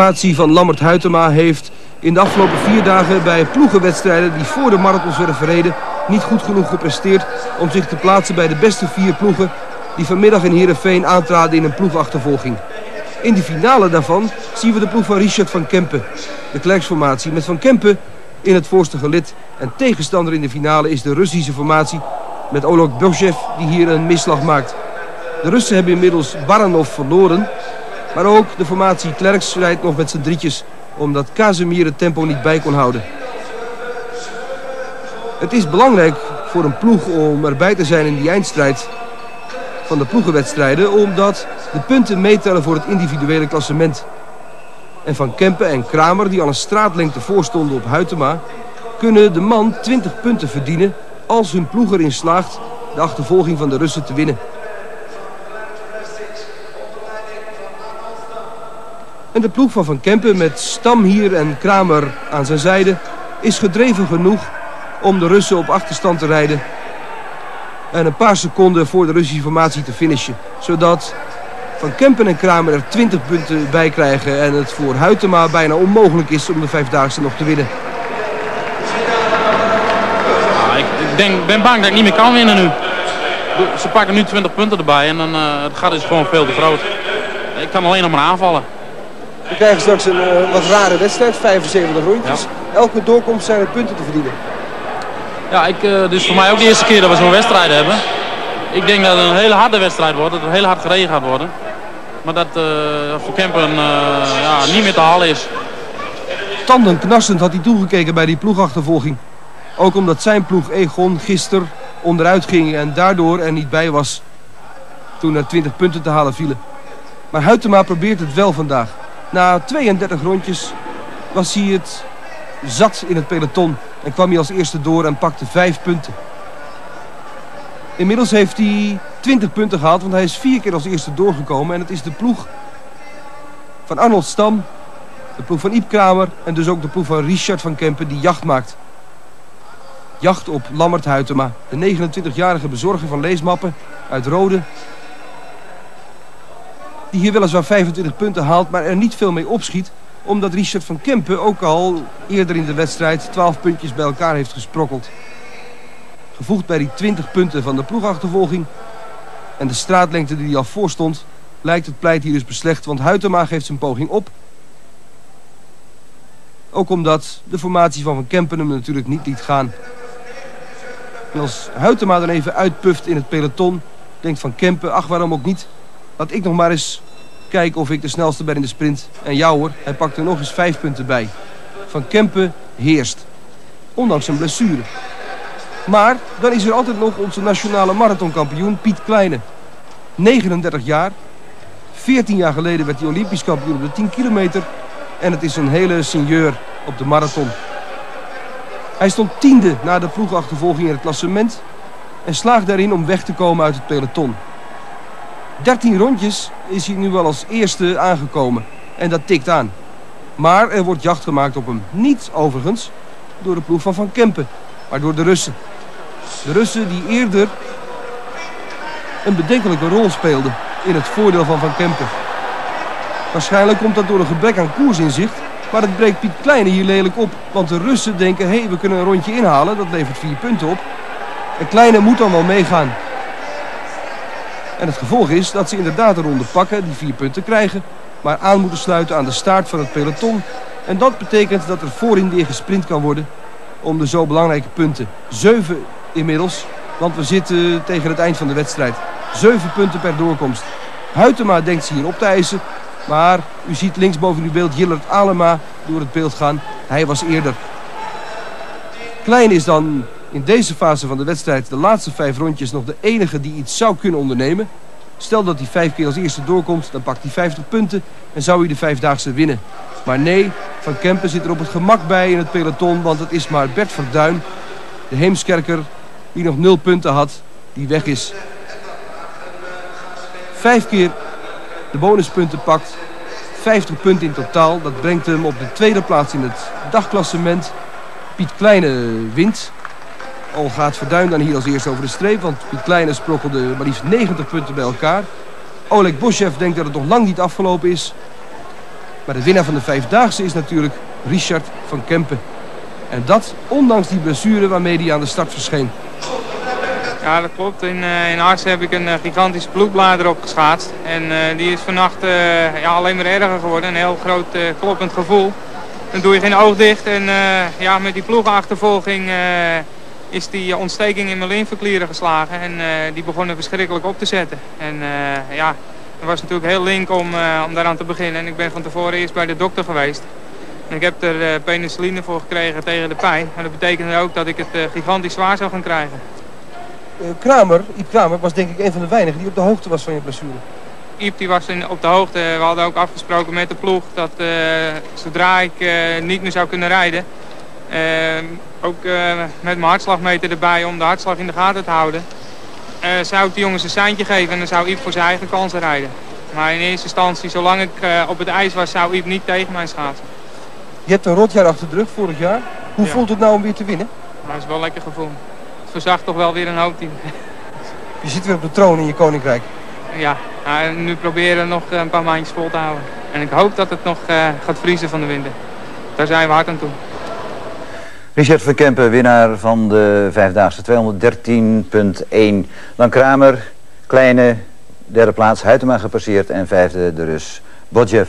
participatie van Lammert Huitema heeft in de afgelopen 4 dagen bij ploegenwedstrijden die voor de marathons werden verreden niet goed genoeg gepresteerd om zich te plaatsen bij de beste 4 ploegen die vanmiddag in Heerenveen aantraden in een ploegachtervolging. In de finale daarvan zien we de ploeg van Richard van Kempen, de klerksformatie met Van Kempen in het voorste gelid. En tegenstander in de finale is de Russische formatie met Oleg Bozyev die hier een misslag maakt. De Russen hebben inmiddels Baranov verloren, maar ook de formatie Klerks rijdt nog met z'n drietjes omdat Cazemier het tempo niet bij kon houden. Het is belangrijk voor een ploeg om erbij te zijn in die eindstrijd van de ploegenwedstrijden, omdat de punten meetellen voor het individuele klassement. En Van Kempen en Kramer, die al een straatlengte voorstonden op Huitema, kunnen de man 20 punten verdienen als hun ploeg erin slaagt de achtervolging van de Russen te winnen. En de ploeg van Kempen met Stamhier en Kramer aan zijn zijde is gedreven genoeg om de Russen op achterstand te rijden en een paar seconden voor de Russische formatie te finishen, zodat Van Kempen en Kramer er 20 punten bij krijgen en het voor Huitema bijna onmogelijk is om de 5-daagse nog te winnen. Nou, ik ben bang dat ik niet meer kan winnen nu. Ze pakken nu 20 punten erbij en dan het gat is gewoon veel te groot. Ik kan alleen nog maar aanvallen. We krijgen straks een wat rare wedstrijd, 75 rondjes. Ja. Elke doorkomst zijn er punten te verdienen. Ja, dit is voor mij ook de eerste keer dat we zo'n wedstrijd hebben. Ik denk dat het een hele harde wedstrijd wordt, dat het heel hard gereden gaat worden. Maar dat voor Kempen niet meer te halen is. Tandenknarsend had hij toegekeken bij die ploegachtervolging. Ook omdat zijn ploeg Egon gisteren onderuit ging en daardoor er niet bij was toen er 20 punten te halen vielen. Maar Huitema probeert het wel vandaag. Na 32 rondjes was hij het zat in het peloton en kwam hij als eerste door en pakte 5 punten. Inmiddels heeft hij 20 punten gehaald, want hij is 4 keer als eerste doorgekomen. En het is de ploeg van Arnold Stam, de ploeg van Yep Kramer en dus ook de ploeg van Richard van Kempen die jacht maakt. Jacht op Lammert Huitema, de 29-jarige bezorger van leesmappen uit Roden, die hier weliswaar 25 punten haalt, maar er niet veel mee opschiet, omdat Richard van Kempen ook al eerder in de wedstrijd 12 puntjes bij elkaar heeft gesprokkeld. Gevoegd bij die 20 punten van de ploegachtervolging en de straatlengte die al voor stond, lijkt het pleit hier dus beslecht, want Huitema geeft zijn poging op. Ook omdat de formatie van Kempen hem natuurlijk niet liet gaan. En als Huitema dan even uitpuft in het peloton, denkt Van Kempen, ach waarom ook niet, laat ik nog maar eens kijken of ik de snelste ben in de sprint. En ja hoor, hij pakt er nog eens 5 punten bij. Van Kempen heerst, ondanks zijn blessure. Maar dan is er altijd nog onze nationale marathonkampioen Piet Kleine. 39 jaar, 14 jaar geleden werd hij Olympisch kampioen op de 10 kilometer. En het is een hele senior op de marathon. Hij stond 10e na de ploegachtervolging in het klassement en slaagt daarin om weg te komen uit het peloton. 13 rondjes is hij nu wel als eerste aangekomen en dat tikt aan. Maar er wordt jacht gemaakt op hem. Niet overigens door de ploeg van Van Kempen, maar door de Russen. De Russen die eerder een bedenkelijke rol speelden in het voordeel van Kempen. Waarschijnlijk komt dat door een gebrek aan koersinzicht, maar het breekt Piet Kleine hier lelijk op. Want de Russen denken, hé, we kunnen een rondje inhalen, dat levert 4 punten op. En Kleine moet dan wel meegaan. En het gevolg is dat ze inderdaad een ronde pakken, die 4 punten krijgen, maar aan moeten sluiten aan de staart van het peloton. En dat betekent dat er voorin weer gesprint kan worden om de zo belangrijke punten. 7 inmiddels, want we zitten tegen het eind van de wedstrijd. 7 punten per doorkomst. Huitema denkt ze hier op te eisen, maar u ziet linksboven uw beeld Jillert Anema door het beeld gaan. Hij was eerder. Klein is dan in deze fase van de wedstrijd, de laatste 5 rondjes, nog de enige die iets zou kunnen ondernemen. Stel dat hij 5 keer als eerste doorkomt, dan pakt hij 50 punten en zou hij de 5-daagse winnen. Maar nee, Van Kempen zit er op het gemak bij in het peloton, want het is maar Bert Verduin, de Heemskerker, die nog 0 punten had, die weg is. 5 keer de bonuspunten pakt, 50 punten in totaal. Dat brengt hem op de 2e plaats in het dagklassement. Piet Kleine wint. Al gaat Verduin dan hier als eerste over de streep, want Piet Kleine sprokkelde maar liefst 90 punten bij elkaar. Oleg Bozyev denkt dat het nog lang niet afgelopen is. Maar de winnaar van de Vijfdaagse is natuurlijk Richard van Kempen. En dat ondanks die blessure waarmee hij aan de start verscheen. Ja, dat klopt. In Arnhem heb ik een gigantische bloedblader opgeschaatst. En die is vannacht alleen maar erger geworden. Een heel groot kloppend gevoel. Dan doe je geen oog dicht. En met die ploegenachtervolging is die ontsteking in mijn lymfeklieren geslagen. En die begonnen verschrikkelijk op te zetten. En het was natuurlijk heel link om daaraan te beginnen. En ik ben van tevoren eerst bij de dokter geweest. En ik heb er penicilline voor gekregen tegen de pijn. Maar dat betekende ook dat ik het gigantisch zwaar zou gaan krijgen. Yep Kramer was denk ik een van de weinigen die op de hoogte was van je blessure. Yep die was op de hoogte. We hadden ook afgesproken met de ploeg dat zodra ik niet meer zou kunnen rijden, ook met mijn hartslagmeter erbij om de hartslag in de gaten te houden, zou ik die jongens een seintje geven en dan zou Yep voor zijn eigen kansen rijden. Maar in eerste instantie, zolang ik op het ijs was, zou Yep niet tegen mij schaatsen. Je hebt een rotjaar achter de rug vorig jaar. Hoe voelt het nou om weer te winnen? Dat is wel een lekker gevoel. Het verzacht toch wel weer een hoop team. Je zit weer op de troon in je koninkrijk. Ja, nu proberen nog een paar maandjes vol te houden. En ik hoop dat het nog gaat vriezen van de winter. Daar zijn we hard aan toe. Richard van Kempen, winnaar van de Vijfdaagse, 213,1. Dan Kramer, Kleine, derde plaats. Huitema gepasseerd en vijfde de Rus Bozyev.